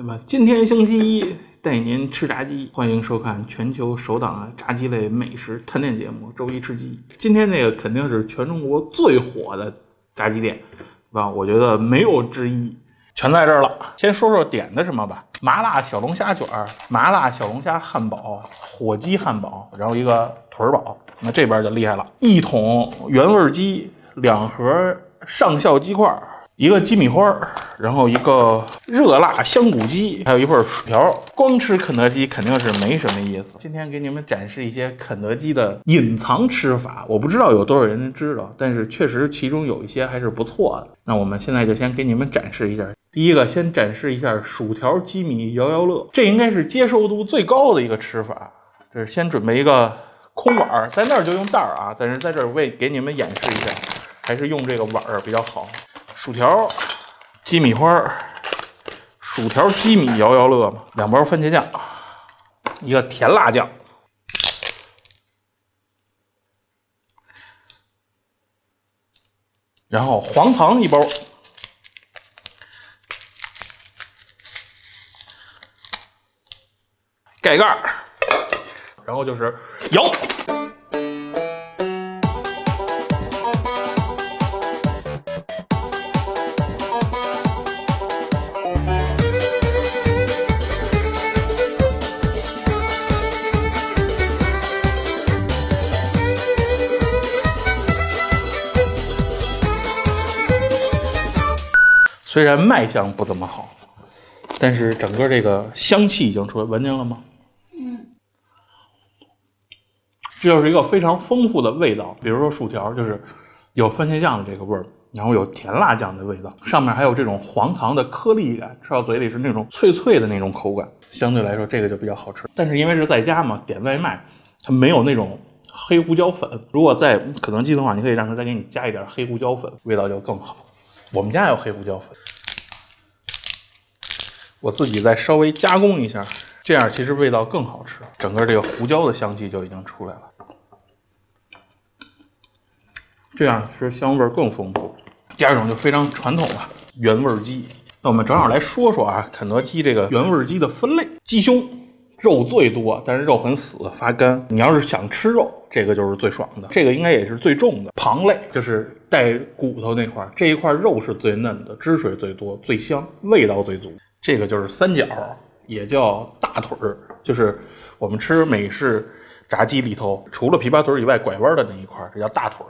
那么今天星期一带您吃炸鸡，欢迎收看全球首档的炸鸡类美食探店节目周一吃鸡。今天这个肯定是全中国最火的炸鸡店吧，我觉得没有之一，全在这儿了。先说说点的什么吧，麻辣小龙虾卷、麻辣小龙虾汉堡、火鸡汉堡，然后一个腿堡。那这边就厉害了，一桶原味鸡，两盒上校鸡块，一个鸡米花，然后一个热辣香骨鸡，还有一份薯条。光吃肯德基肯定是没什么意思，今天给你们展示一些肯德基的隐藏吃法，我不知道有多少人知道，但是确实其中有一些还是不错的。那我们现在就先给你们展示一下。第一个先展示一下薯条鸡米摇摇乐，这应该是接受度最高的一个吃法。这是先准备一个空碗，在那儿就用袋儿啊，但是在这儿为给你们演示一下，还是用这个碗比较好。薯条鸡米花，薯条鸡米摇摇乐嘛，两包番茄酱，一个甜辣酱，然后黄糖一包，盖盖儿，然后就是摇。虽然卖相不怎么好，但是整个这个香气已经出来，闻见了吗？这就是一个非常丰富的味道，比如说薯条就是有番茄酱的这个味儿，然后有甜辣酱的味道，上面还有这种黄糖的颗粒感，吃到嘴里是那种脆脆的那种口感，相对来说这个就比较好吃。但是因为是在家嘛，点外卖它没有那种黑胡椒粉，如果在肯德基的话，你可以让它再给你加一点黑胡椒粉，味道就更好。我们家有黑胡椒粉，我自己再稍微加工一下，这样其实味道更好吃，整个这个胡椒的香气就已经出来了，这样其实香味更丰富。第二种就非常传统了，原味鸡。那我们正好来说说啊，肯德基这个原味鸡的分类。鸡胸肉最多，但是肉很死发干，你要是想吃肉，这个就是最爽的，这个应该也是最重的。旁肋就是带骨头那块，这一块肉是最嫩的，汁水最多，最香，味道最足。这个就是三角，也叫大腿，就是我们吃美式炸鸡里头除了琵琶腿以外拐弯的那一块，这叫大腿。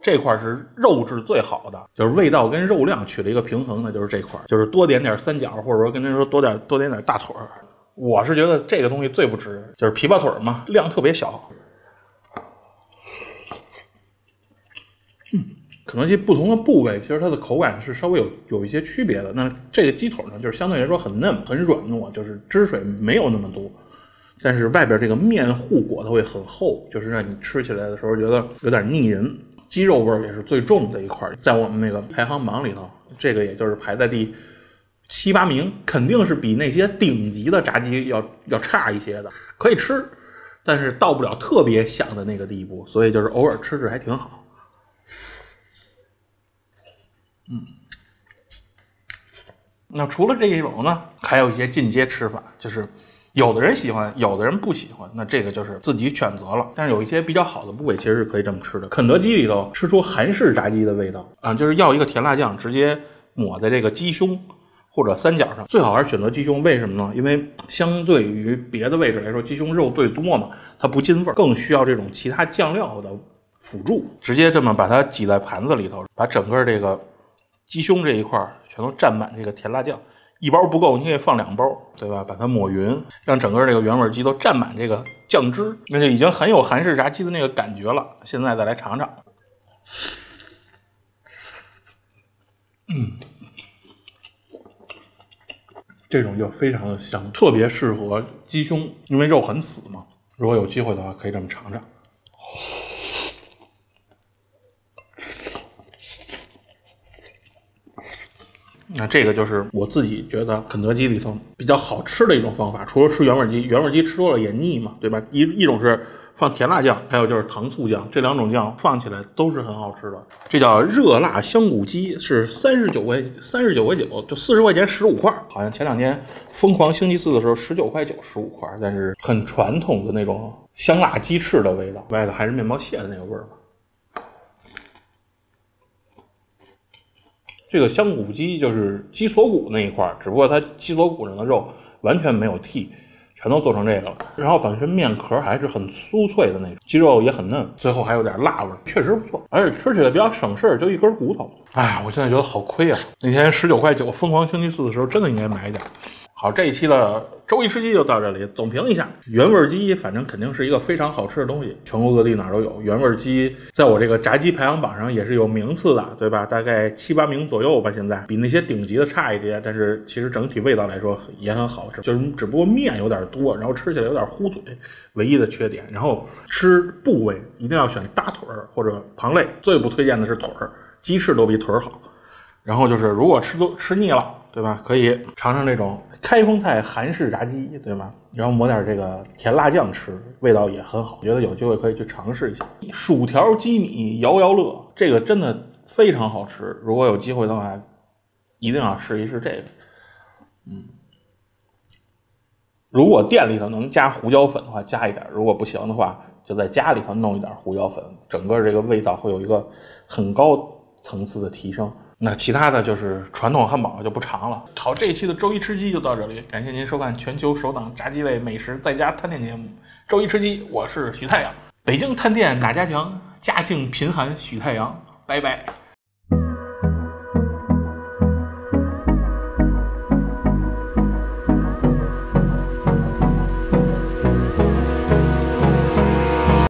这块是肉质最好的，就是味道跟肉量取了一个平衡的，就是这块，就是多点点三角，或者说跟人说多点点大腿。我是觉得这个东西最不值，就是琵琶腿嘛，量特别小。肯德基不同的部位其实它的口感是稍微有一些区别的。那这个鸡腿呢，就是相对来说很嫩很软糯，就是汁水没有那么多，但是外边这个面糊裹它会很厚，就是让你吃起来的时候觉得有点腻人。鸡肉味也是最重的一块，在我们那个排行榜里头，这个也就是排在第7、8名，肯定是比那些顶级的炸鸡要差一些的，可以吃，但是到不了特别想的那个地步，所以就是偶尔吃吃还挺好。那除了这一种呢，还有一些进阶吃法，就是有的人喜欢，有的人不喜欢，那这个就是自己选择了。但是有一些比较好的部位其实是可以这么吃的。肯德基里头吃出韩式炸鸡的味道啊，就是要一个甜辣酱直接抹在这个鸡胸或者三角上，最好还是选择鸡胸。为什么呢？因为相对于别的位置来说，鸡胸肉最多嘛，它不进味，更需要这种其他酱料的辅助。直接这么把它挤在盘子里头，把整个这个鸡胸这一块全都蘸满这个甜辣酱，一包不够你可以放2包，对吧？把它抹匀，让整个这个原味鸡都蘸满这个酱汁，那就已经很有韩式炸鸡的那个感觉了。现在再来尝尝，这种就非常的香，特别适合鸡胸，因为肉很死嘛。如果有机会的话，可以这么尝尝。那这个就是我自己觉得肯德基里头比较好吃的一种方法。除了吃原味鸡，原味鸡吃多了也腻嘛，对吧？一种是放甜辣酱，还有就是糖醋酱，这两种酱放起来都是很好吃的。这叫热辣香骨鸡，是39.9块，就40块钱15块。好像前两天疯狂星期四的时候19.9块15块，但是很传统的那种香辣鸡翅的味道，外头还是面包屑的那个味儿吧。这个香骨鸡就是鸡锁骨那一块，只不过它鸡锁骨上的肉完全没有剔。 全都做成这个了，然后本身面壳还是很酥脆的那种，鸡肉也很嫩，最后还有点辣味，确实不错，而且吃起来比较省事儿，就一根骨头。哎，我现在觉得好亏啊！那天19.9疯狂星期四的时候，真的应该买一点。好，这一期的周一吃鸡就到这里，总评一下原味鸡，反正肯定是一个非常好吃的东西，全国各地哪都有。原味鸡在我这个炸鸡排行榜上也是有名次的，对吧？大概7、8名左右吧，现在比那些顶级的差一些，但是其实整体味道来说也很好吃，就是只不过面有点多，然后吃起来有点糊嘴，唯一的缺点。然后吃部位一定要选大腿或者旁肋，最不推荐的是腿，鸡翅都比腿好。然后就是如果吃腻了。 对吧？可以尝尝这种开封菜韩式炸鸡，对吗？然后抹点这个甜辣酱吃，味道也很好。我觉得有机会可以去尝试一下。薯条鸡米摇摇乐，这个真的非常好吃。如果有机会的话，一定要试一试这个。嗯，如果店里头能加胡椒粉的话，加一点；如果不行的话，就在家里头弄一点胡椒粉，整个这个味道会有一个很高层次的提升。 那其他的就是传统汉堡就不长了。好，这一期的周一吃鸡就到这里，感谢您收看全球首档炸鸡类美食在家探店节目《周一吃鸡》，我是许太阳，北京探店哪家强？家境贫寒许太阳，拜拜。